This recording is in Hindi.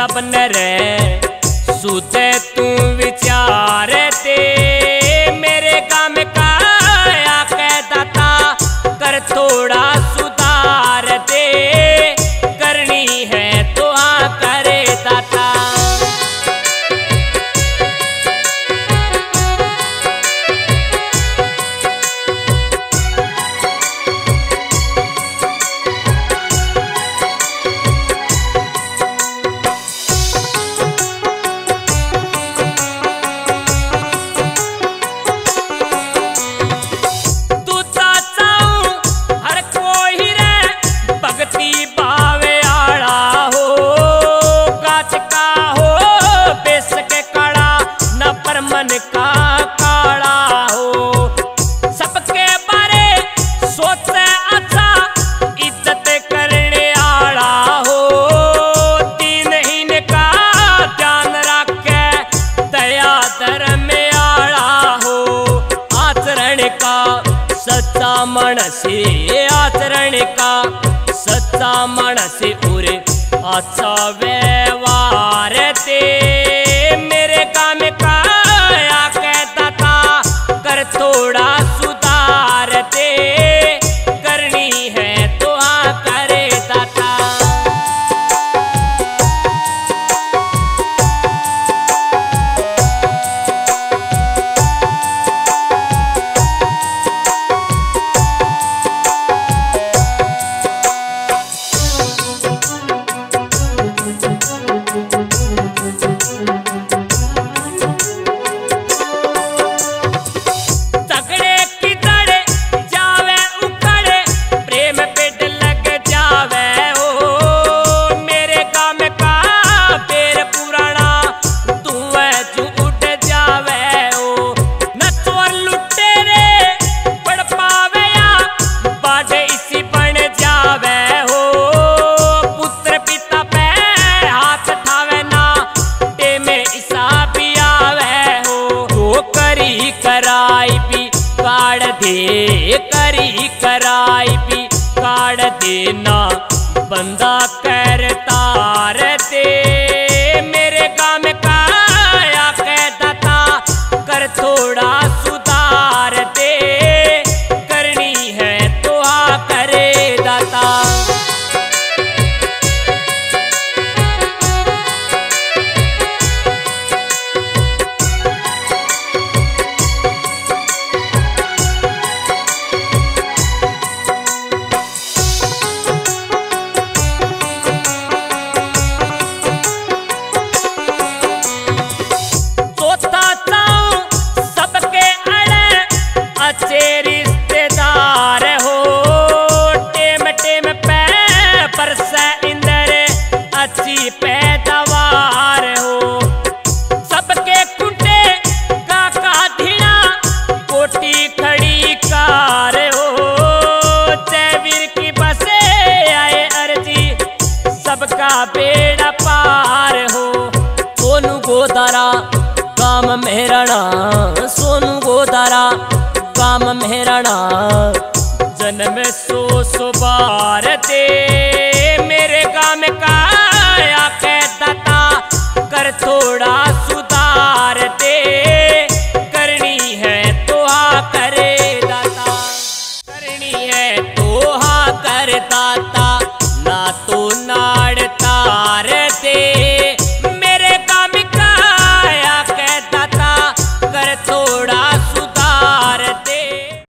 सबने रे सुते तू विचार ते मेरे काम का आके दाता कर थोड़ा सुधार दे, करनी है तो आ करे दाता। आचरण का सच्चा मानस उरे अच्छा व्यवहार ते मेरे काम का कहता था कर थोड़ा सुधार ते, करनी है तो आ करे दाता। करी कराई भी काढ़ देना बंदा करता रहते मेरे काम का कहता था कर थोड़ा सुधार दे, करनी है तो आ करे दाता। बेड़ा पार हो सोनू गोदारा काम मेहराणा, सोनू गोदारा काम मेहराणा जन्म सो सुबार ते मेरे काम का कहता था कर थोड़ा सुधार दे, करनी है तो हा करे दाता, करनी है तो हा करे दाता, ना तो ना